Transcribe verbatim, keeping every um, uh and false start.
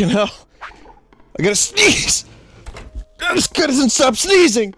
Fucking hell. I gotta sneeze! This guy doesn't stop sneezing!